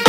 Take